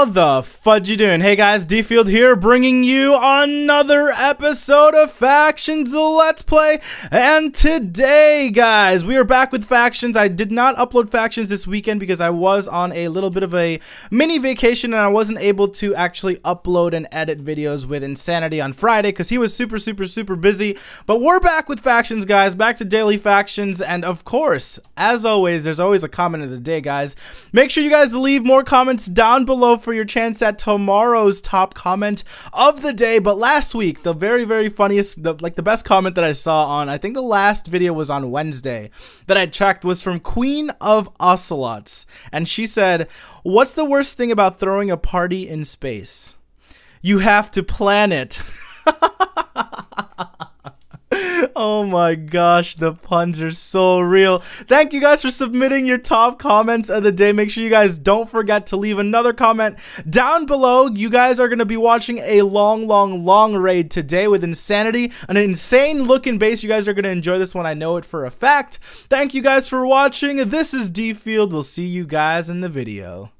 How the fudge you doing? Hey guys, D-Field here, bringing you another episode of Factions Let's Play. And today, guys, we are back with Factions. I did not upload Factions this weekend because I was on a little bit of a mini vacation and I wasn't able to actually upload and edit videos with Insanity on Friday because he was super busy. But we're back with Factions, guys, back to daily Factions. And of course, as always, there's always a comment of the day, guys. Make sure you guys leave more comments down below for your chance at tomorrow's top comment of the day. But last week, the very funniest, the best comment that I saw on, I think the last video was on Wednesday that I tracked, was from Queen of Ocelots, and she said, "What's the worst thing about throwing a party in space? You have to plan it." Oh my gosh, the puns are so real. Thank you guys for submitting your top comments of the day. Make sure you guys don't forget to leave another comment down below. You guys are going to be watching a long raid today with Insanity, an insane looking base. You guys are going to enjoy this one. I know it for a fact. Thank you guys for watching. This is D-Field. We'll see you guys in the video.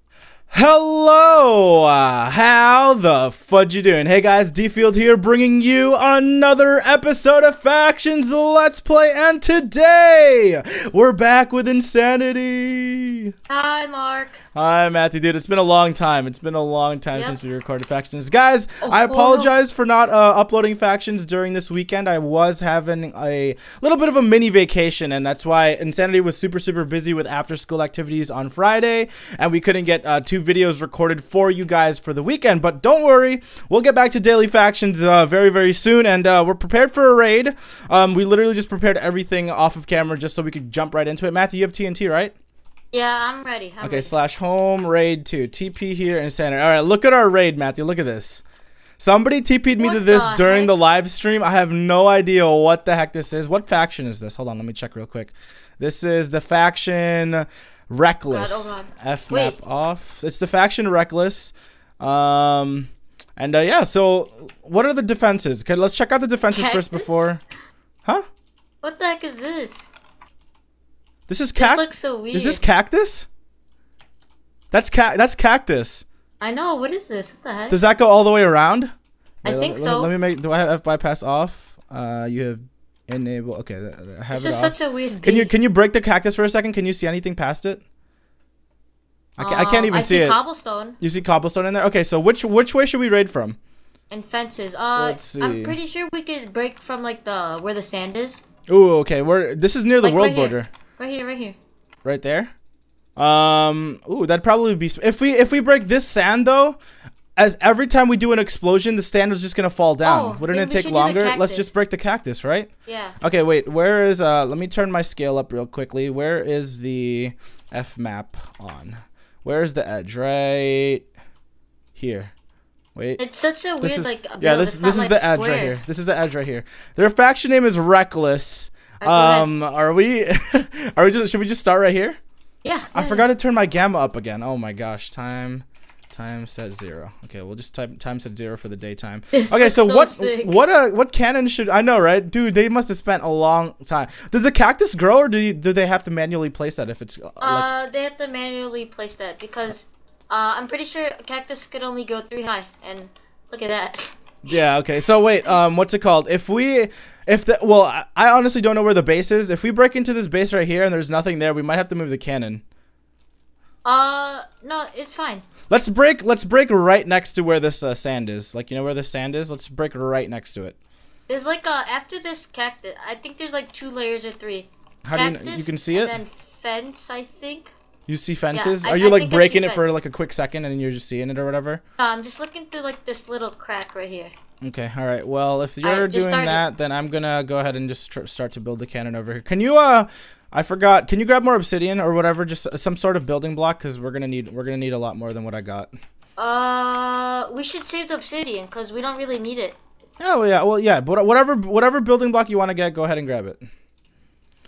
Hello, how the fudge you doing? Hey guys, D-Field here, bringing you another episode of Factions Let's Play, and today we're back with Insanity. Hi, Mark. Hi, Matthew, dude. It's been a long time. It's been a long time since we recorded Factions, guys. I apologize for not uploading Factions during this weekend. I was having a little bit of a mini vacation, and that's why Insanity was super busy with after-school activities on Friday, and we couldn't get two videos recorded for you guys for the weekend. But don't worry, we'll get back to daily Factions very soon, and we're prepared for a raid. We literally just prepared everything off of camera just so we could jump right into it. Matthew, you have TNT, right? Yeah, I'm ready. I'm okay, ready. /home raid 2 TP here in Sanity. All right, look at our raid, Matthew. Look at this. Somebody TP'd me to this during the live stream. I have no idea what the heck this is. What faction is this? Hold on, let me check real quick. This is the faction Reckless. F map off. It's the faction Reckless. Yeah, so what are the defenses? Okay, let's check out the defenses first before. Huh? What the heck is this? This is cactus. This looks so weird. Is this cactus? That's cactus. I know. What is this? What the heck? Does that go all the way around? Wait, I think so. Let me make. Do I have F bypass off? You have. Enable. Okay, I have it off. It's just such a weird beast. Can you break the cactus for a second? Can you see anything past it? I can't even see it. I see cobblestone. You see cobblestone in there? Okay, so which way should we raid from? And fences. Let's see. I'm pretty sure we could break from like the where the sand is. Ooh, okay. This is near the world border. Right here. Right there. Ooh, that'd probably be if we break this sand though. As every time we do an explosion, the sand is just gonna fall down. Wouldn't it take longer? Let's just break the cactus, right? Yeah. Okay, wait. Where is let me turn my scale up real quickly. Where is the F map on? Where's the edge? Right here. Wait. It's such a weird like. Yeah, this is the edge right here. This is the edge right here. Their faction name is Reckless. Should we just start right here? Yeah. I forgot to turn my gamma up again. Oh my gosh, time set 0. Okay, we'll just type time set 0 for the daytime. Okay, so what cannon should I know, right? Dude, they must have spent a long time. Did the cactus grow, or do they have to manually place that if it's? They have to manually place that because I'm pretty sure cactus could only go 3 high, and look at that. Yeah. Okay. So wait. What's it called? I honestly don't know where the base is. If we break into this base right here and there's nothing there, we might have to move the cannon. No, it's fine. Let's break right next to where this sand is. Like, you know where the sand is? Let's break right next to it. There's like after this cactus, I think there's like 2 layers or 3. How cactus, do you can see it? And then fence, I think. You see fences? Yeah, Are you like breaking it for like a quick second and you're just seeing it or whatever? I'm just looking through like this little crack right here. Okay, all right. Well, if you're doing that, then I'm gonna go ahead and just start to build the cannon over here. Can you I forgot. Can you grab more obsidian or whatever? Just some sort of building block, because we're gonna need a lot more than what I got. We should save the obsidian because we don't really need it. Oh yeah, well yeah. But whatever building block you want to get, go ahead and grab it.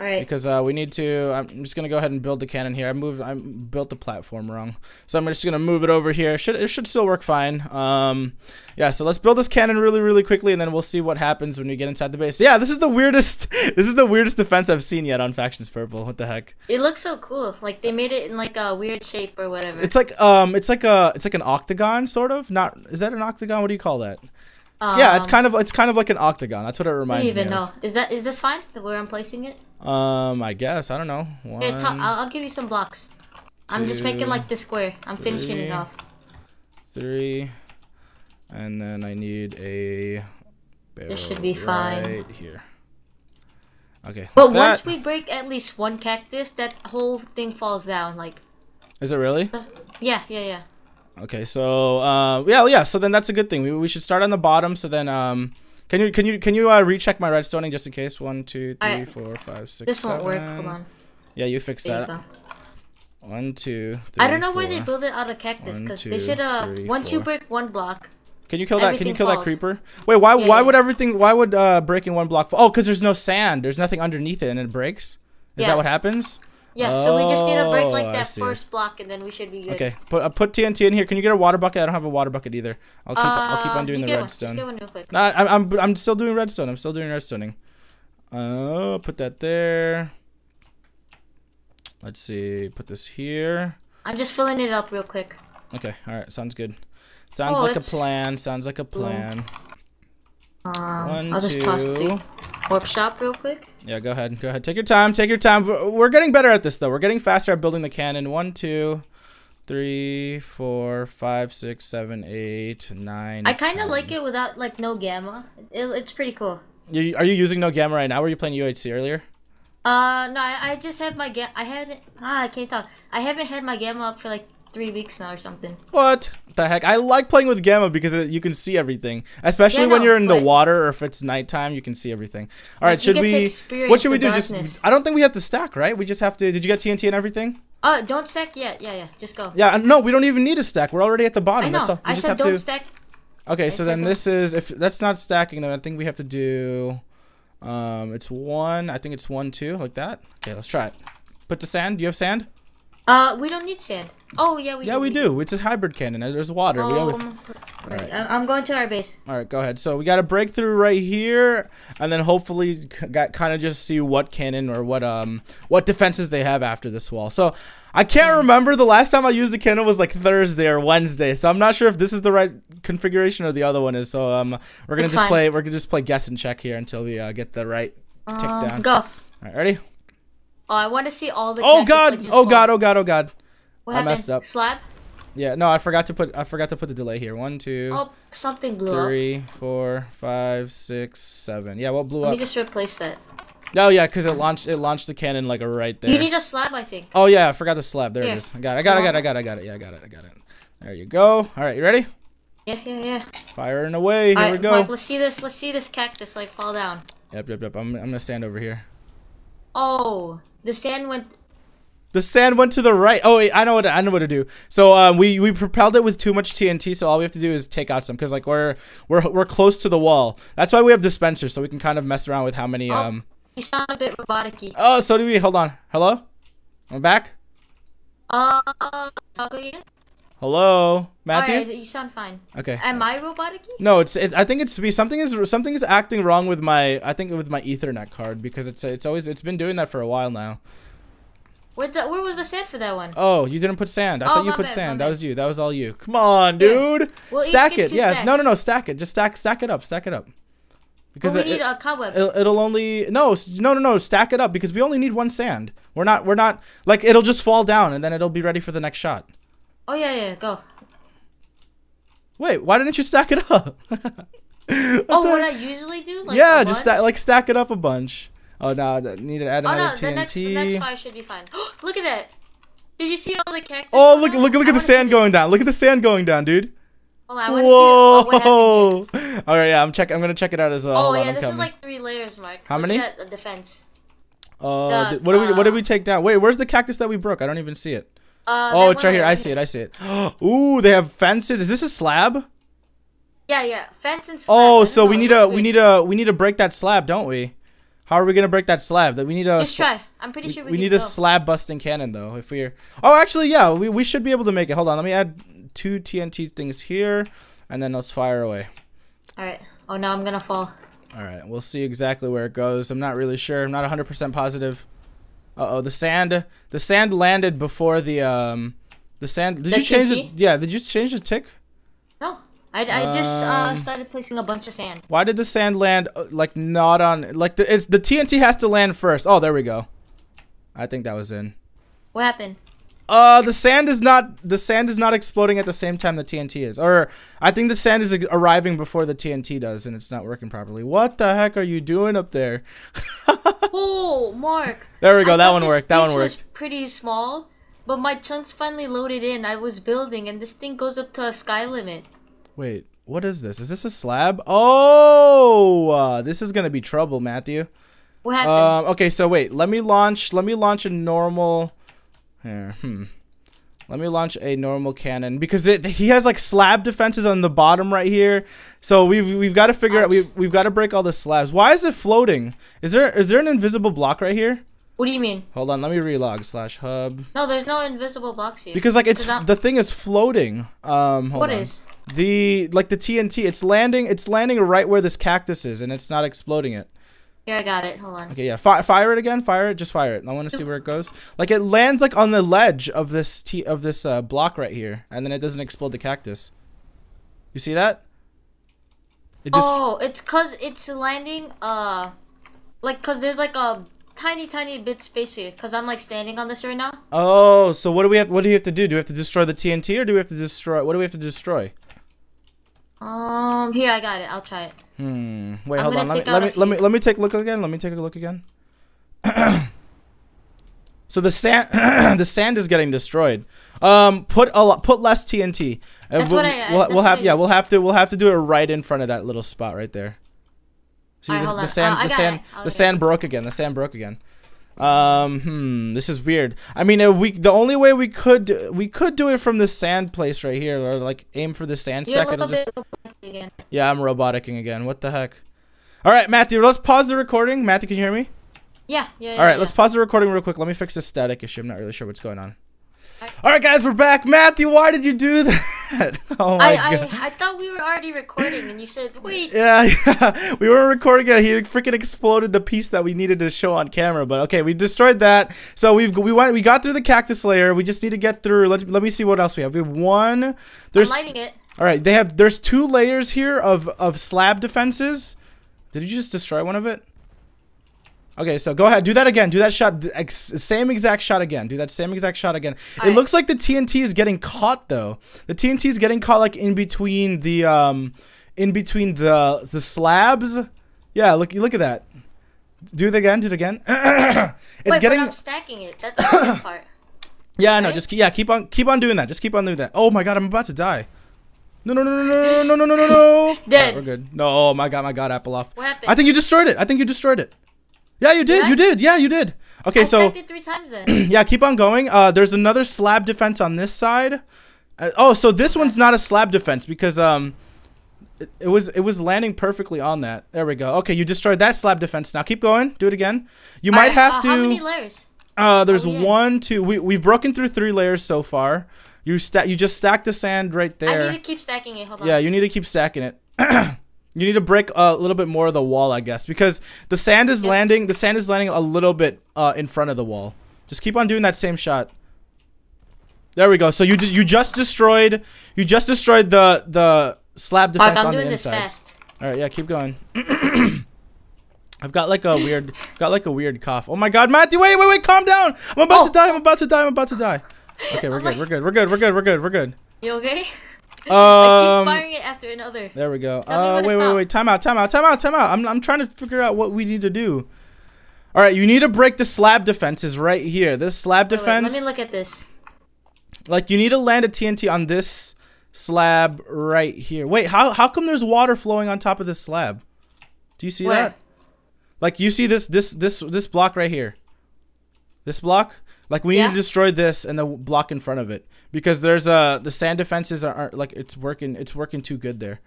All right. Because we need to. I'm just gonna go ahead and build the cannon here. I built the platform wrong, so I'm just gonna move it over here. It should still work fine. Yeah. So let's build this cannon really quickly, and then we'll see what happens when we get inside the base. Yeah. This is the weirdest. This is the weirdest defense I've seen yet on Factions Purple. What the heck? It looks so cool. Like they made it in like a weird shape or whatever. It's like an octagon sort of. Not. Is that an octagon? What do you call that? Yeah, it's kind of like an octagon. That's what it reminds me of. I don't even know. Is this fine where I'm placing it? I guess. I don't know. One, here, I'll give you some blocks. I'm just making like the square. I'm finishing it off. Three. And then I need a barrel. This should be fine. Right here. Okay. But once we break at least one cactus, that whole thing falls down like. Is it really? Yeah. Okay, so yeah. So then that's a good thing. We should start on the bottom. So then can you recheck my redstoning just in case? 1, 2, 3, 4, 5, 6. This won't work. Hold on. Yeah, you fix that. There you go. 1, 2, 3. I don't know why they build it out of cactus because they should once you break one block. Can you kill that? Can you kill that creeper? Wait, why would everything? Why would breaking one block fall? Oh, because there's no sand. There's nothing underneath it, and it breaks. Is that what happens? Yeah, so we just need to break like that first block, and then we should be good. Okay, put TNT in here. Can you get a water bucket? I don't have a water bucket either. I'll keep on doing the redstone. Just get one real quick. Nah, I'm still doing redstone. I'm still doing redstoning. Put that there. Let's see. Put this here. I'm just filling it up real quick. Okay. All right. Sounds good. Sounds like a plan. Sounds like a plan. I'll just toss three. Warp shop real quick. Yeah, go ahead. Go ahead. Take your time. Take your time. We're getting better at this, though. We're getting faster at building the cannon. 1, 2, 3, 4, 5, 6, 7, 8, 9. I kind of like it without, like, no gamma. It's pretty cool. Are you using no gamma right now? Were you playing UHC earlier? No, I just have my gamma. I can't talk. I haven't had my gamma up for, like, 3 weeks now or something. What the heck? I like playing with gamma because you can see everything, especially when you're in the water or if it's nighttime, you can see everything. All right, should we? What should we do? Just I don't think we have to stack, right? We just have to. Did you get TNT and everything? Don't stack yet. Yeah. Just go. Yeah, no, we don't even need a stack. We're already at the bottom. I know. That's all. I said don't stack. Okay, so then this is if that's not stacking, then I think we have to do. It's one. I think it's 1, 2, like that. Okay, let's try it. Put the sand. Do you have sand? We don't need sand. Oh, yeah, we do. It's a hybrid cannon. There's water. Right. I'm going to our base. All right, go ahead. So we got a breakthrough right here, and then hopefully kind of just see what cannon or what defenses they have after this wall. So I can't remember. The last time I used the cannon was like Thursday or Wednesday, so I'm not sure if this is the right configuration or the other one is. So we're gonna just play guess and check here until we get the right tick down. Go. All right, ready? Oh, I want to see all the. Oh god! Like oh god! What happened? Messed up. Slab? Yeah, no, I forgot to put the delay here. 1, 2. Oh, something blew up. 3, 4, 5, 6, 7. Yeah, what blew up? Let me just replace that. Oh yeah, because it launched the cannon like right there. You need a slab, I think. Oh yeah, I forgot the slab. There it is. I got it. Yeah, I got it. There you go. All right, you ready? Yeah. Firing away. Here we go. Mark, let's see this cactus like fall down. Yep. I'm gonna stand over here. Oh, the sand went. The sand went to the right. Oh, wait, I know what to do. So we propelled it with too much TNT. So all we have to do is take out some because like we're close to the wall. That's why we have dispensers so we can kind of mess around with how many. You sound a bit robotic-y. Oh, so do we. Hold on. Hello. I'm back. Talk again. Hello, Matthew. All right, you sound fine. Okay. Am I robotic-y? No, I think it's me. Something is acting wrong with my. I think with my Ethernet card because it's been doing that for a while now. Where was the sand for that one? Oh, you didn't put sand. I thought you put sand. That was you. That was all you. Come on, dude. Yeah. We'll stack it. Yes. Stacks. No. Stack it. Just stack it up. Stack it up. Because we need cobwebs. It'll only no. Stack it up because we only need one sand. We're not like it'll just fall down and then it'll be ready for the next shot. Oh yeah. Go. Wait, why didn't you stack it up? What I usually do? Like yeah, just stack it up a bunch. Oh no! Need to add another TNT. The next fire should be fine. Look at that! Did you see all the cactus? Oh look at the sand going down! Look at the sand going down, dude! Hold on, I want to see it. Oh, all right, yeah, I'm gonna check it out as well. Oh yeah, this is like 3 layers, Mark. How many? Look at that defense. What did we take down? Wait, where's the cactus that we broke? I don't even see it. Oh, it's right here. I see it. Ooh, they have fences. Is this a slab? Yeah, fence and slab. Oh, so we need to break that slab, don't we? How are we gonna break that slab? That we need a. Just try. I'm pretty sure we need a slab busting cannon though. If we're. Oh, actually, yeah, we should be able to make it. Hold on, let me add 2 TNT things here, and then let's fire away. All right. Oh no, I'm gonna fall. All right, we'll see exactly where it goes. I'm not really sure. I'm not 100% positive. Uh oh, the sand landed before the sand. Did you change it? Yeah, did you change the tick? No. I just started placing a bunch of sand. Why did the sand land like not on like the TNT has to land first? Oh, there we go. I think that was in. What happened? The sand is not exploding at the same time the TNT is. Or I think the sand is arriving before the TNT does, and it's not working properly. What the heck are you doing up there? Oh, Mark. There we go. That one worked. That one worked. This was pretty small, but my chunks finally loaded in. I was building, and this thing goes up to a sky limit. Wait, what is this? Is this a slab? Oh, this is gonna be trouble, Matthew. What happened? Okay, so wait. Let me launch a normal. Here, let me launch a normal cannon because he has like slab defenses on the bottom right here. So we've got to figure out. We've got to break all the slabs. Why is it floating? Is there an invisible block right here? What do you mean? Hold on, let me relog /hub. No, there's no invisible blocks here. Because like it's the thing is floating. Hold on. What is? The TNT, it's landing right where this cactus is, and it's not exploding it. Yeah, I got it. Hold on. Okay, yeah, fire it again. Fire it. Just fire it. I want to see where it goes. Like it lands like on the ledge of this block right here, and then it doesn't explode the cactus. You see that? It just... Oh, it's cause it's landing like cause there's like a tiny bit space here because I'm like standing on this right now. Oh, so what do you have to do? Do we have to destroy the TNT or do we have to destroy? What do we have to destroy? Here I got it. I'll try it. Wait, hold on. Let me take a look again. Let me take a look again. So the sand is getting destroyed. Put less TNT. We'll have to do it right in front of that little spot right there. See, right, the sand broke again. The sand broke again. This is weird. I mean, the only way we could do it from the sand place right here, or like aim for the sand stack. It'll just... Yeah, I'm roboticing again. What the heck? All right, Matthew, let's pause the recording. Matthew, can you hear me? Yeah. All right, let's pause the recording real quick. Let me fix this static issue. I'm not really sure what's going on. All right, guys, we're back. Matthew, why did you do that? Oh my God. I thought we were already recording, and you said, wait. Yeah, we weren't recording it. He freaking exploded the piece that we needed to show on camera. But okay, we destroyed that. So we got through the cactus layer. We just need to get through. Let me see what else we have. We have one. I'm lighting it. All right, there's 2 layers here of slab defenses. Did you just destroy one of it? Okay, so go ahead. Do that again. Do that shot. Same exact shot again. Do that same exact shot again. All right. Looks like the TNT is getting caught though. The TNT is getting caught like in between the slabs. Yeah, look at that. Do it again. Do it again. But I'm stacking it. That's the other part. Yeah, no. Right? Just keep on doing that. Just keep on doing that. Oh my God, I'm about to die. No. Dead. Right, we're good. No, oh my God, Apple off. What happened? I think you destroyed it. Yeah, you did. Yeah, you did. Okay, so I stacked it 3 times then. Yeah, keep on going. There's another slab defense on this side. Oh, so this one's not a slab defense because it was landing perfectly on that. There we go. Okay, you destroyed that slab defense. Now keep going. Do it again. You might have to. How many layers? There's 1, 2. We've broken through 3 layers so far. You just stacked the sand right there. I need to keep stacking it. Hold on. Yeah, you need to keep stacking it. You need to break a little bit more of the wall, I guess, because the sand is landing. The sand is landing a little bit in front of the wall. Just keep on doing that same shot. There we go. So you just destroyed the slab defense on the inside. I'm doing this fast. All right, yeah, keep going. I've got like a weird cough. Oh my God, Matthew, wait, calm down. I'm about to die. I'm about to die. Okay, we're good. You okay? I keep firing it after another. There we go. Wait. Time out. I'm trying to figure out what we need to do. All right, you need to break the slab defenses right here. This slab defense. Wait, let me look at this. Like you need to land a TNT on this slab right here. Wait, how come there's water flowing on top of this slab? Do you see that? Like you see this block right here. This block. Like we need to destroy this and the block in front of it because there's the sand defenses aren't like it's working too good there.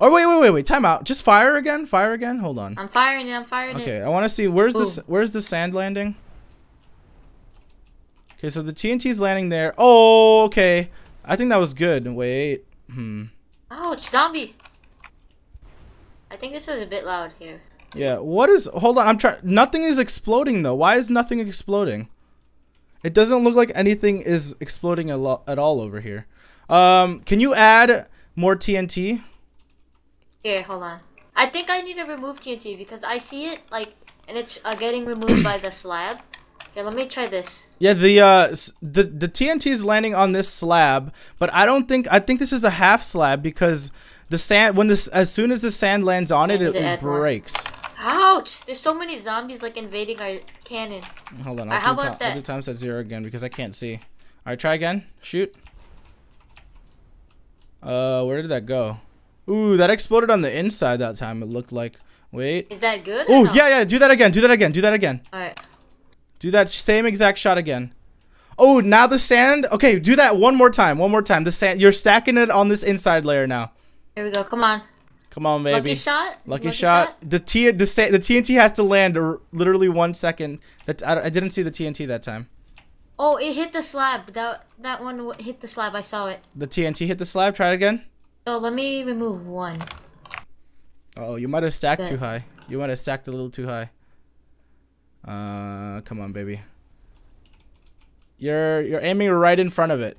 Oh, wait, time out. Just fire again? Fire again? Hold on. I'm firing it, Okay, I want to see, where's the sand landing? Okay, so the TNT's landing there. Oh, okay. I think that was good. Wait. Ouch, zombie. I think this is a bit loud here. Yeah, what is... Hold on, I'm trying... Nothing is exploding, though. Why is nothing exploding? It doesn't look like anything is exploding at all over here. Can you add more TNT? Here, hold on. I think I need to remove TNT because I see it, like, and it's getting removed by the slab. Here, let me try this. Yeah, the TNT is landing on this slab, but I don't think... I think this is a half slab because... The sand, when this, as soon as the sand lands on it, it breaks. Ouch! There's so many zombies like invading our cannon. Hold on, I'll do times at 0 again because I can't see. Alright, try again. Shoot. Where did that go? Ooh, that exploded on the inside that time, it looked like. Wait. Is that good? Ooh, no? yeah, do that again, Alright. Do that same exact shot again. Oh, now the sand, okay, do that one more time. The sand, you're stacking it on this inside layer now. Here we go. Come on. Come on, baby. Lucky shot. Lucky shot. The TNT has to land literally 1 second. I didn't see the TNT that time. Oh, it hit the slab. That one hit the slab. I saw it. The TNT hit the slab. Try it again. So let me remove one. Oh, you might have stacked too high. You might have stacked a little too high. Come on, baby. You're aiming right in front of it.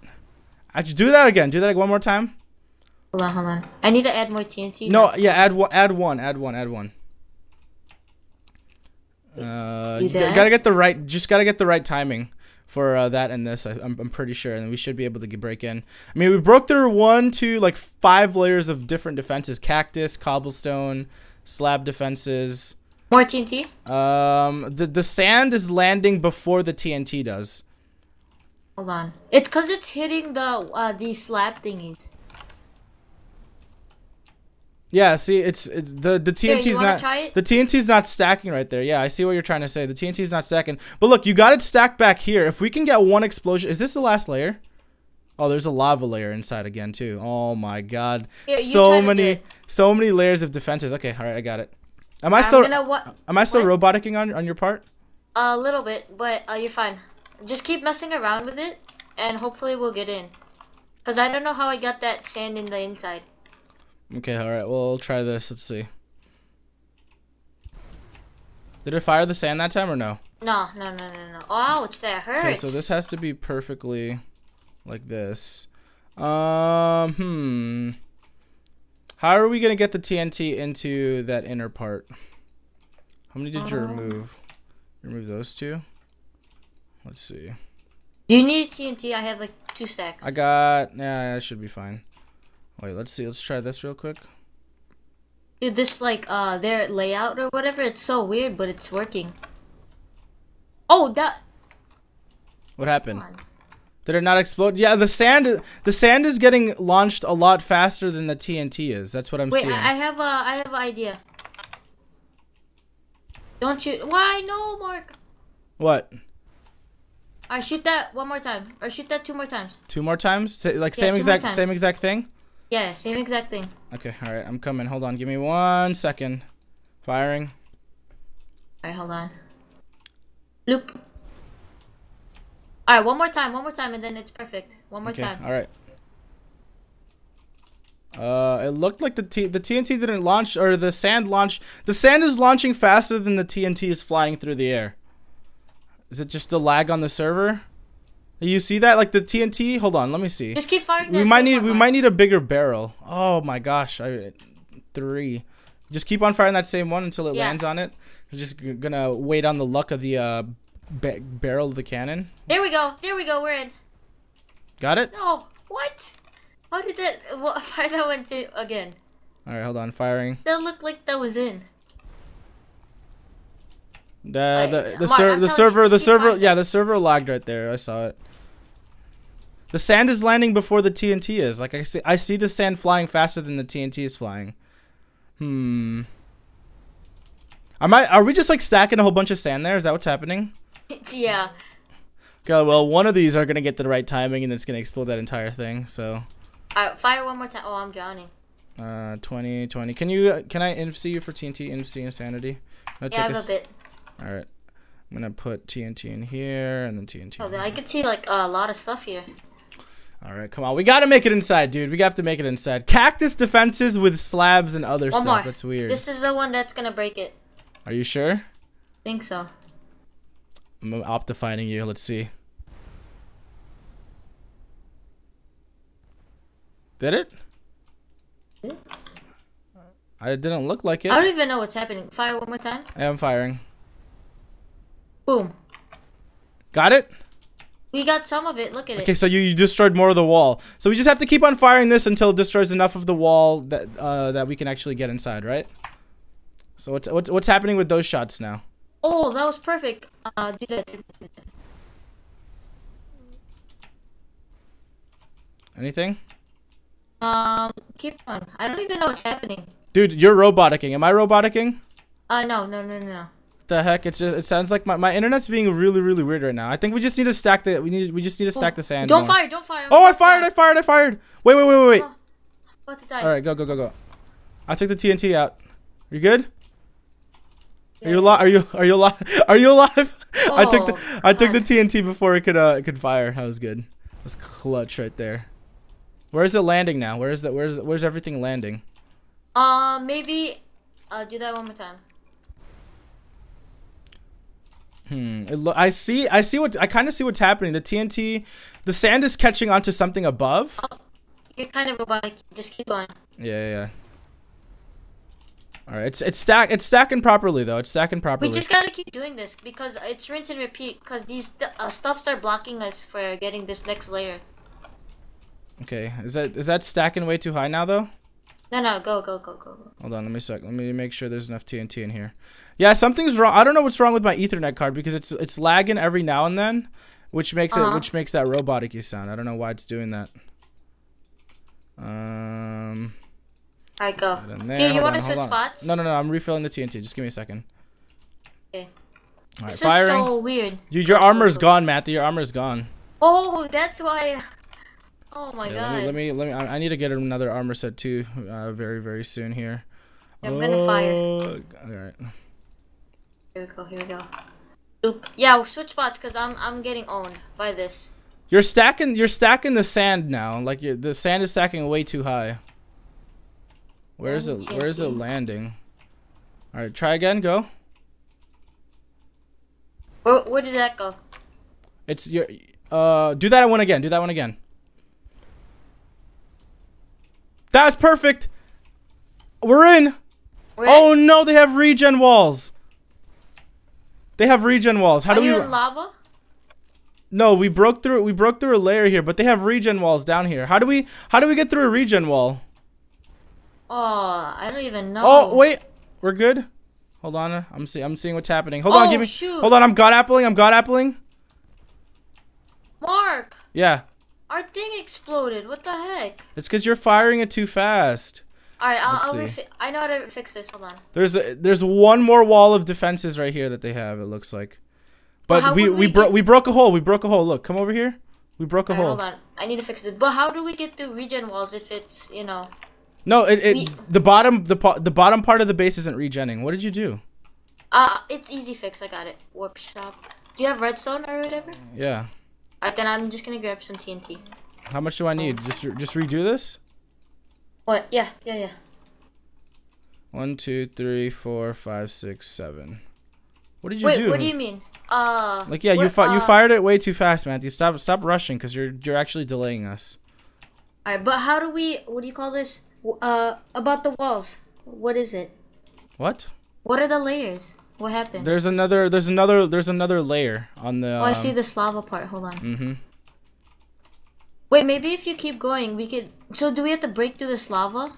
Actually, do that again. Do that like one more time. Hold on. I need to add more TNT. No, yeah, add one. Gotta get the right, timing for that and this. I'm pretty sure, and we should be able to break in. I mean, we broke through 1, 2, like 5 layers of different defenses: cactus, cobblestone, slab defenses. More TNT. The sand is landing before the TNT does. Hold on. It's because it's hitting the slab thingies. Yeah, see, it's the TNT's not stacking right there. Yeah, I see what you're trying to say. The TNT's not stacking. But look, you got it stacked back here. If we can get one explosion, is this the last layer? Oh, there's a lava layer inside again too. Oh my god, yeah, so many layers of defenses. Okay, all right, I got it. Am I still roboticing on your part? A little bit, but you're fine. Just keep messing around with it, and hopefully we'll get in. Cause I don't know how I got that sand in the inside. Okay, alright, we'll try this. Let's see. Did it fire the sand that time or no? No. Ouch, that hurts. Okay, so this has to be perfectly like this. How are we going to get the TNT into that inner part? How many did you remove? Remove those two? Let's see. Do you need TNT? I have like 2 stacks. Yeah, that should be fine. Wait, let's see. Let's try this real quick. Dude, this, like, their layout or whatever, it's so weird, but it's working. Oh, that... What happened? Did it not explode? Yeah, the sand is getting launched a lot faster than the TNT is. That's what I'm seeing. Wait, I have an idea. Don't you... Why? No, Mark! What? I shoot that one more time. Or shoot that 2 more times. 2 more times? Same exact thing? Yeah, same exact thing. Okay, alright, I'm coming. Hold on, give me 1 second. Firing. Alright, hold on. Loop. Alright, one more time, and then it's perfect. One more time. Alright. It looked like the TNT didn't launch, or the sand launched. The sand is launching faster than the TNT is flying through the air. Is it just the lag on the server? You see that? Like the TNT? Hold on, let me see. Just keep firing. We might need a bigger barrel. Oh my gosh, 3. Just keep on firing that same one until it lands on it. It's just gonna wait on the luck of the barrel of the cannon. There we go. We're in. Got it? No. What? How did that? Fire that one again. All right, hold on. Firing. That looked like that was in. The server lagged right there. I saw it. The sand is landing before the TNT is. Like I see the sand flying faster than the TNT is flying. Are we just like stacking a whole bunch of sand there? Is that what's happening? Yeah. Okay, well, one of these are gonna get the right timing and it's gonna explode that entire thing. So. Alright, fire one more time. Oh, I'm drowning. 20. Can I NFC you for TNT? NFC Insanity? That's yeah, like I have a bit. All right. I'm gonna put TNT in here and then TNT. Oh, I could see like a lot of stuff here. All right, come on. We gotta make it inside, dude. We have to make it inside. Cactus defenses with slabs and other stuff. More. That's weird. This is the one that's gonna break it. Are you sure? I think so. I'm optifying you. Let's see. Did it? Did it? I didn't look like it. I don't even know what's happening. Fire one more time. I am firing. Boom. Got it? We got some of it. Look at it. Okay, so you destroyed more of the wall. So we just have to keep on firing this until it destroys enough of the wall that that we can actually get inside, right? So what's happening with those shots now? Oh, that was perfect. Do that. Anything? Keep on. I don't even know what's happening. Dude, you're roboticking. Am I roboticking? No. The heck, it's just, it sounds like my internet's being really weird right now. I think we just need to stack the we just need to stack the sand. Don't fire, don't fire. Oh, I fired. Wait. Oh, about to die. All right, go. I took the TNT out. Are you good? Yeah. Are you alive? Oh, I took the TNT before it could fire. That was good. That's clutch right there. Where is it landing now? Where's everything landing? Maybe I'll do that one more time. I kind of see what's happening. The TNT, the sand is catching onto something above. Oh, you're kind of robotic. Just keep going. Yeah. All right, it's stacking properly though. It's stacking properly. We just gotta keep doing this because it's rinse and repeat. Because these stuffs are blocking us for getting this next layer. Okay, is that stacking way too high now though? No, go. Hold on, let me make sure there's enough TNT in here. Yeah, something's wrong. I don't know what's wrong with my Ethernet card because it's lagging every now and then, which makes it that robotic-y sound. I don't know why it's doing that. I go. Here, you want to switch spots? No, I'm refilling the TNT. Just give me a second. Okay. All right, this firing. Is so weird. Dude, your armor's gone, Matthew. Your armor's gone. Oh, that's why. Oh my god. Let me I need to get another armor set too very soon here. Yeah, I'm gonna fire. All right. Here we go. Loop. Yeah, we'll switch spots because I'm getting owned by this. You're stacking the sand now. Like the sand is stacking way too high. Where is it landing? All right, try again. Go. Where did that go? It's your do that one again. That's perfect. We're in. Oh no, they have regen walls. How do we? Are you in lava? No, we broke through a layer here, but they have regen walls down here. How do we get through a regen wall? Oh, I don't even know. Oh wait, we're good. Hold on, I'm seeing what's happening. Hold on, give me. Shoot. Hold on, I'm god appling. Mark. Yeah. Our thing exploded. What the heck? It's because you're firing it too fast. All right, I know how to fix this. Hold on. There's one more wall of defenses right here that they have. It looks like, but well, we broke a hole. Look, come over here. We broke a hole. Hold on, I need to fix it. But how do we get through regen walls if it's No, the bottom part of the base isn't regenning. What did you do? It's easy fix. I got it. Warp shop. Do you have redstone or whatever? Yeah. Alright, then I'm just gonna grab some TNT. How much do I need? Just redo this? What? Yeah. 1, 2, 3, 4, 5, 6, 7. What did you do? Wait, what do you mean? Like yeah, you fired it way too fast, Matthew. Stop rushing, because you're actually delaying us. Alright, but how do we? What do you call this? About the walls. What is it? What? What are the layers? What happened? There's another layer on the. Oh, I see this lava part. Hold on. Wait, maybe if you keep going, we could. So do we have to break through this lava?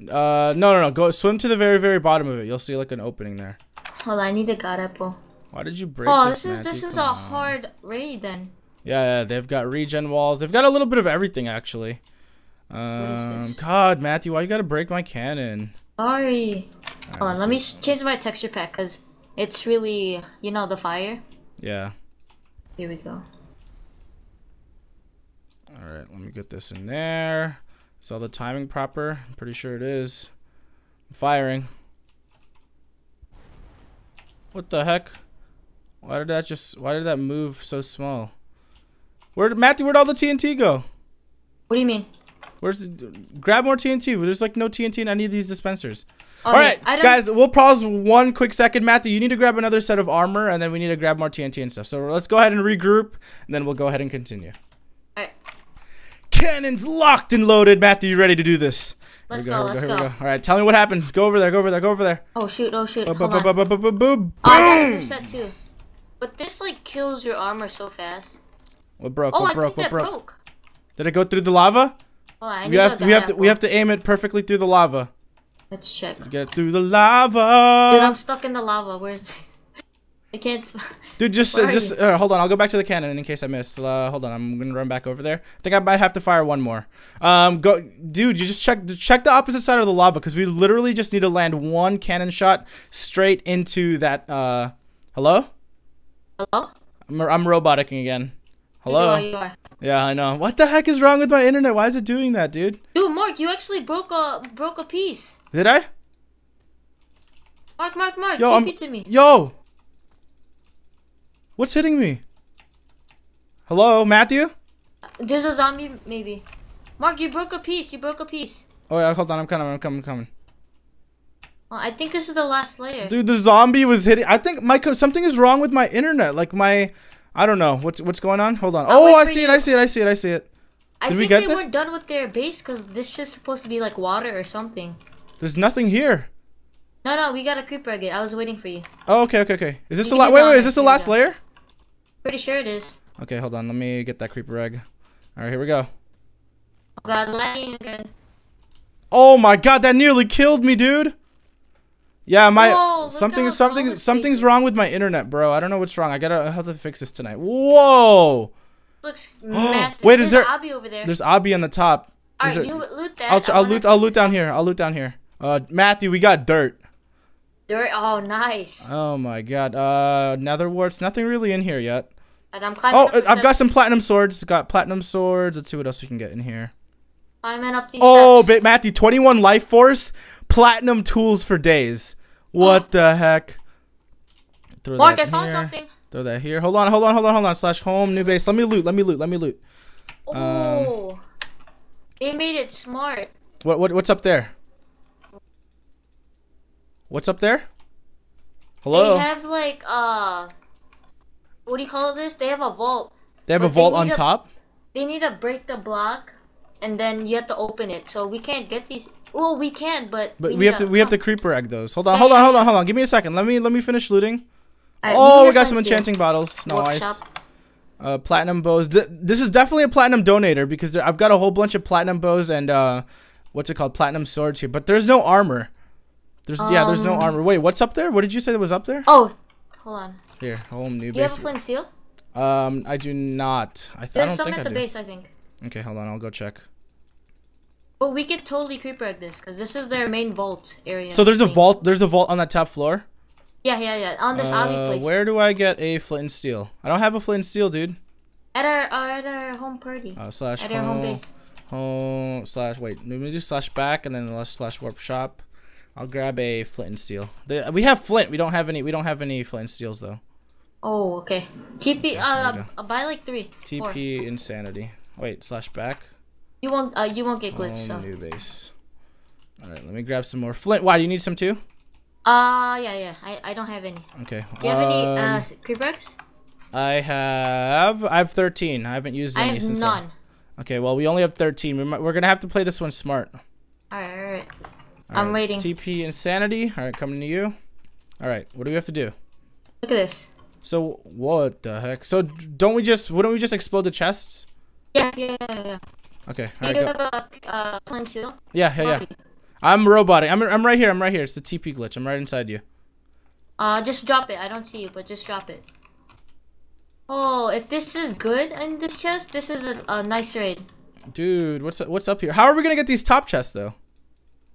No. Go swim to the very bottom of it. You'll see like an opening there. Hold on, I need a god apple. Why did you break? Oh, this is a hard raid then. Yeah, they've got regen walls. They've got a little bit of everything actually. What is this? God, Matthew, why you gotta break my cannon? Sorry. Right, hold on, let me change my texture pack because. It's really, the fire. Yeah. Here we go. All right, let me get this in there. Is all the timing proper? I'm pretty sure it is. I'm firing. What the heck? Why did that move so small? Matthew, where'd all the TNT go? What do you mean? Grab more TNT. There's like no TNT in any of these dispensers. Alright, guys, we'll pause one quick second. Matthew, you need to grab another set of armor, and then we need to grab more TNT and stuff. So let's go ahead and regroup, and then we'll go ahead and continue. Alright. Cannons locked and loaded. Matthew, you ready to do this? Let's go, let's go. Alright, tell me what happens. Go over there, go over there, go over there. Oh, shoot, oh, shoot. Hold on. Boom. Oh, I got a reset too. But this, like, kills your armor so fast. What broke? What broke? What broke? Did it go through the lava? Hold on, we have to aim it perfectly through the lava. Let's check. Get it through the lava. Dude, I'm stuck in the lava. Where is this? I can't. Dude, just hold on. I'll go back to the cannon in case I miss. Hold on, I'm gonna run back over there. I think I might have to fire one more. Go, dude. You just check the opposite side of the lava because we literally just need to land one cannon shot straight into that. Hello. Hello. I'm roboticing again. Hello. You are. Yeah, I know. What the heck is wrong with my internet? Why is it doing that, dude? Dude, Mark, you actually broke a piece. Did I? Mark. Yo, TP to me. Yo. What's hitting me? Hello, Matthew? There's a zombie, maybe. Mark, you broke a piece. Oh, yeah, hold on. I'm coming. Well, I think this is the last layer. Dude, the zombie was hitting. I think something is wrong with my internet. Like, I don't know. What's going on? Hold on. Oh, I see it. I think they weren't done with their base because this is supposed to be, like, water or something. There's nothing here. No, we got a creeper again. I was waiting for you. Oh, okay. Is this the last... Wait, is this the last layer? Pretty sure it is. Okay, hold on. Let me get that creeper egg. All right, here we go. Oh, God, lightning again. Oh, my God. That nearly killed me, dude. Yeah, something's wrong with my internet, bro. I don't know what's wrong. I have to fix this tonight. Whoa. Looks massive. Wait, there's Obby over there. There's Obby on the top. All right, you loot that. I'll loot down here. Matthew, we got dirt. Oh, nice. Oh my God. Nether warts. Nothing really in here yet. And I'm climbing. Oh, I've got some platinum swords. Let's see what else we can get in here. Climbing up these steps. Oh, Matthew, 21 life force, platinum tools for days. What the heck? Throw Mark, I found something. Throw that here. Hold on. /home new base. Let me loot. Oh, they made it smart. What's up there? What's up there? Hello? They have like, what do you call this? They have a vault. They have a vault on top? They need to break the block, and then you have to open it. So we can't get these. Well, we can, but we have to creeper egg those. Hold on. Give me a second. Let me finish looting. Oh, we got some enchanting bottles. Nice. Platinum bows. This is definitely a platinum donator because I've got a whole bunch of platinum bows and, platinum swords here. But there's no armor. There's no armor. Wait, what's up there? What did you say that was up there? Oh, hold on. Here, home new base. Do you have a flame steel? I do not. I don't think I do. There's some at the base, I think. Okay, hold on. I'll go check. But we could totally creeper at this because this is their main vault area. So there's a vault on that top floor? Yeah. On this obby place. Where do I get a flint and steel? I don't have a flint and steel, dude. At our home party. Wait, let me do /back and then /warp shop. I'll grab a flint and steel. We have flint. We don't have any flint and steels though. Oh, okay. TP. I'll buy like 3. TP Insanity. Wait, /back. You won't get glitched. So. New base. All right, let me grab some more flint. Why do you need some too? Yeah. I don't have any. Okay. Do you have any creeper eggs? I have 13. I haven't used any since. I have none. Okay, well we only have 13. We're gonna have to play this one smart. All right. I'm waiting. TP Insanity. All right, coming to you. All right, what do we have to do? Look at this. So what the heck? So wouldn't we just explode the chests? Yeah. Okay. All right, go. Plain seal? Yeah. I'm roboting. I'm right here. It's the TP glitch. I'm right inside you. Just drop it. I don't see you, but just drop it. Oh, if this is good in this chest, this is a nice raid. Dude, what's up here? How are we gonna get these top chests though?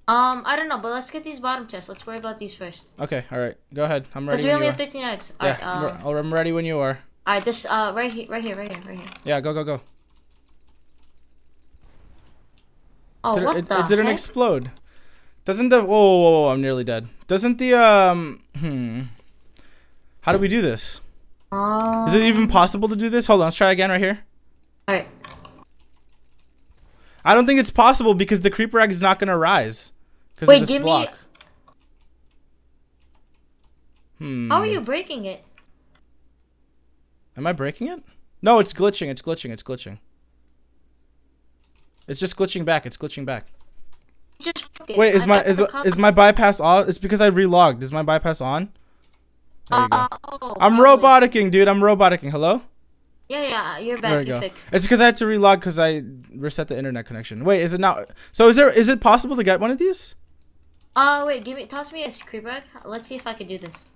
I don't know, but let's get these bottom chests. Let's worry about these first. Okay, alright. Go ahead. I'm ready. Because we only have 13 eggs. Yeah, I'm ready when you are. Alright, this right here. Yeah, go. Oh, what the heck? It didn't explode. Doesn't the... Whoa, I'm nearly dead. Doesn't the... How do we do this? Is it even possible to do this? Hold on, let's try again right here. Alright. I don't think it's possible because the creeper egg is not going to rise. Wait, of this block. How are you breaking it? Am I breaking it? No, it's glitching. It's glitching. It's glitching. It's just glitching back. It's glitching back. Just wait, is my bypass on? It's because I relogged. Is my bypass on? There you go. I'm roboticing, dude. I'm roboticing. Hello? Yeah, you're back. There you go. Fixed. It's because I had to relog because I reset the internet connection. Wait, is it not? So is it possible to get one of these? Wait. Toss me a creeper egg. Let's see if I can do this.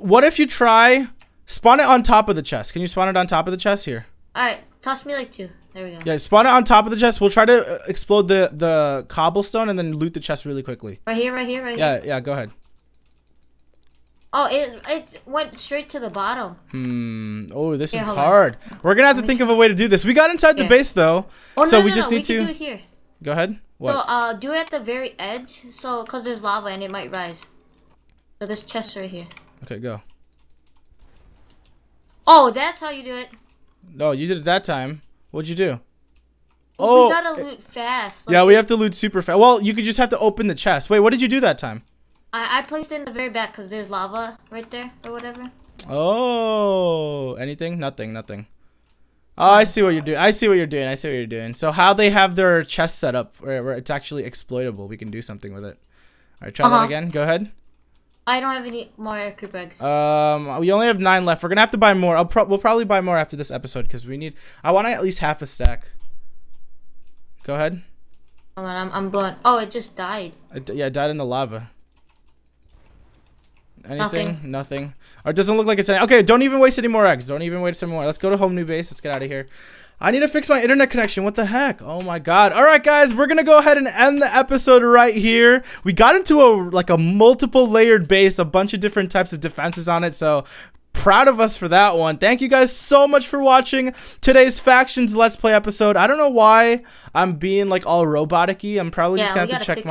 What if you try? Spawn it on top of the chest. Can you spawn it on top of the chest here? Alright, toss me like two. There we go. Yeah, spawn it on top of the chest. We'll try to explode the cobblestone and then loot the chest really quickly. Right here, right here, right here. Yeah, go ahead. Oh, it went straight to the bottom. Oh, this is hard. We're gonna have to think of a way to do this. We got inside the base though. Oh, so we just need to do it here. Go ahead. What? So do it at the very edge, so cause there's lava and it might rise. So this chest right here. Okay, go. Oh, that's how you do it. No, you did it that time. What'd you do? Oh, we gotta loot fast. Yeah, we have to loot super fast. Well, you could just have to open the chest. Wait, what did you do that time? I placed it in the very back because there's lava right there or whatever. Oh, anything? Nothing, nothing. Oh, I see what you're doing. I see what you're doing. I see what you're doing. So how they have their chest set up where it's actually exploitable. We can do something with it. All right, try that again. Go ahead. I don't have any more creeper eggs. We only have 9 left. We're gonna have to buy more. We'll probably buy more after this episode because we need. I want at least half a stack. Go ahead. Hold on, I'm blown. Oh, it just died. Yeah, it died in the lava. Anything? Nothing. Or it doesn't look like it's any. Okay, don't even waste any more eggs. Don't even waste any more. Let's go to home new base. Let's get out of here. I need to fix my internet connection. What the heck? Oh my god. All right, guys, we're gonna go ahead and end the episode right here. We got into a multiple layered base, a bunch of different types of defenses on it. So proud of us for that one. Thank you guys so much for watching today's Factions Let's Play episode. I don't know why I'm being like all robotic-y. I'm probably just gonna have to check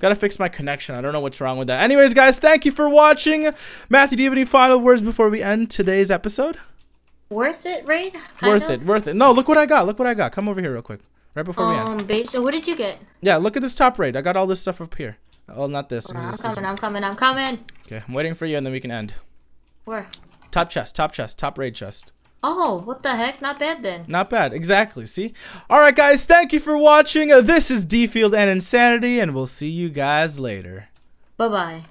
gotta fix my connection. I don't know what's wrong with that. Anyways, guys, thank you for watching. Matthew, do you have any final words before we end today's episode? Worth it, right? Worth it. No, look what I got. Look what I got. Come over here real quick. Right before we end. So what did you get? Yeah, look at this top right. I got all this stuff up here. Oh, not this. I'm coming. Okay, I'm waiting for you and then we can end. Where? Top chest, top raid chest. Oh, what the heck? Not bad then. Not bad, exactly, see? All right, guys, thank you for watching. This is D-Field and Insanity, and we'll see you guys later. Bye-bye.